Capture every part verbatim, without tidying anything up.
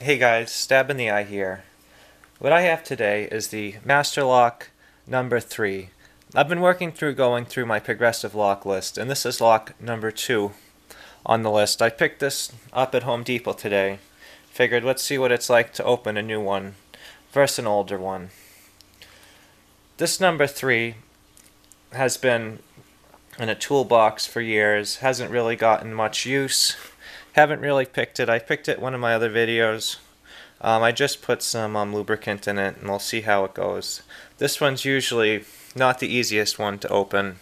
Hey guys, Stab in the Eye here. What I have today is the Master Lock number three. I've been working through going through my progressive lock list, and this is lock number two on the list. I picked this up at Home Depot today. Figured let's see what it's like to open a new one versus an older one. This number three has been in a toolbox for years, hasn't really gotten much use. Haven't really picked it. I picked it in one of my other videos. Um, I just put some um, lubricant in it, and we'll see how it goes. This one's usually not the easiest one to open,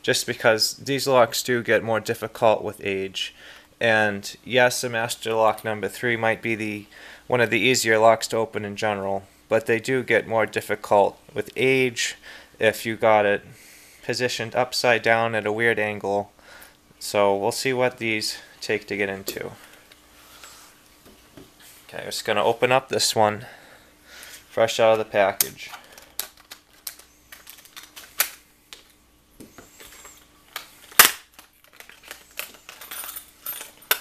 just because these locks do get more difficult with age. And yes, the Master Lock number three might be the one of the easier locks to open in general, but they do get more difficult with age if you got it positioned upside down at a weird angle. So we'll see what these take to get into. Okay, I'm just going to open up this one fresh out of the package.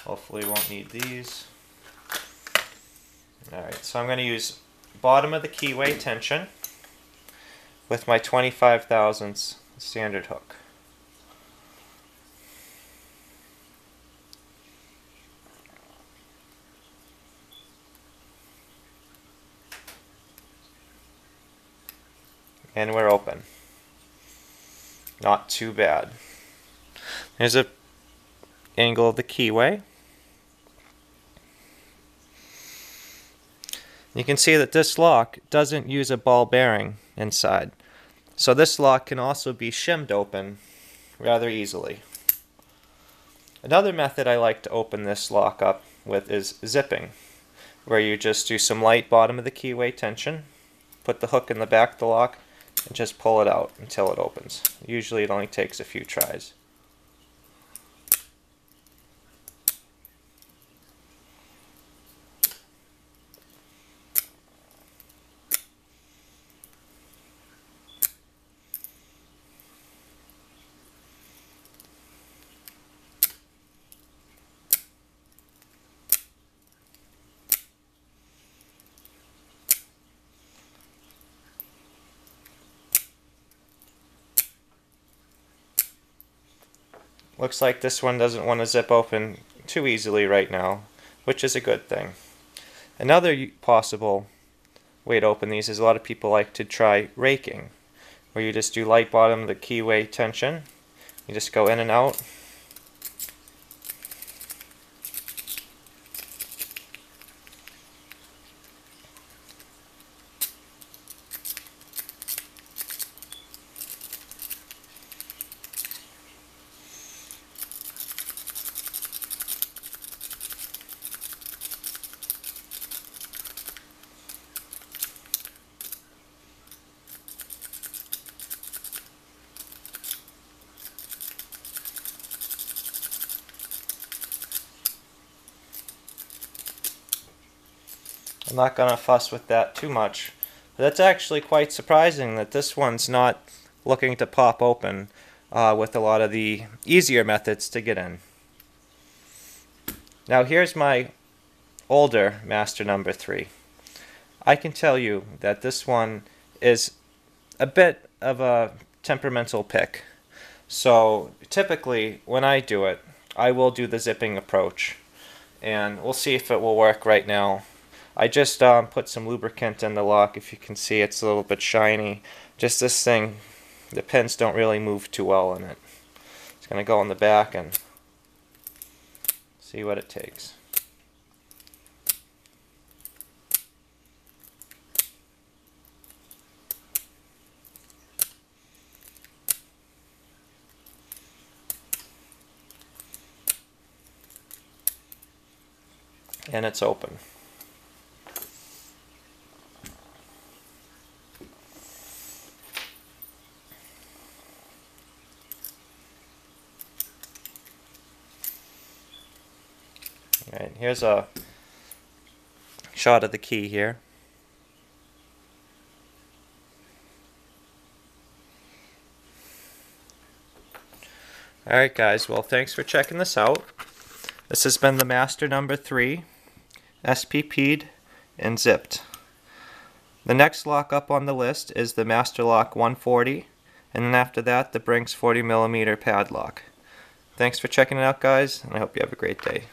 Hopefully won't need these. Alright, so I'm going to use bottom of the keyway tension with my twenty-five thousandths standard hook. And we're open. Not too bad. Here's a angle of the keyway. You can see that this lock doesn't use a ball bearing inside. So this lock can also be shimmed open rather easily. Another method I like to open this lock up with is zipping, where you just do some light bottom of the keyway tension, put the hook in the back of the lock, and just pull it out until it opens. Usually it only takes a few tries. Looks like this one doesn't want to zip open too easily right now, which is a good thing. Another possible way to open these is a lot of people like to try raking, where you just do light bottom of the keyway tension. You just go in and out. I'm not going to fuss with that too much. But that's actually quite surprising that this one's not looking to pop open uh, with a lot of the easier methods to get in. Now here's my older Master number three. I can tell you that this one is a bit of a temperamental pick. So typically when I do it, I will do the zipping approach. And we'll see if it will work right now. I just um, put some lubricant in the lock. If you can see, it's a little bit shiny. Just this thing, the pins don't really move too well in it. It's going to go in the back and see what it takes. And it's open. Alright, here's a shot of the key here. Alright guys, well thanks for checking this out. This has been the Master number three, S P P'd and zipped. The next lock up on the list is the Master Lock one forty, and then after that the Brinks forty millimeter padlock. Thanks for checking it out, guys, and I hope you have a great day.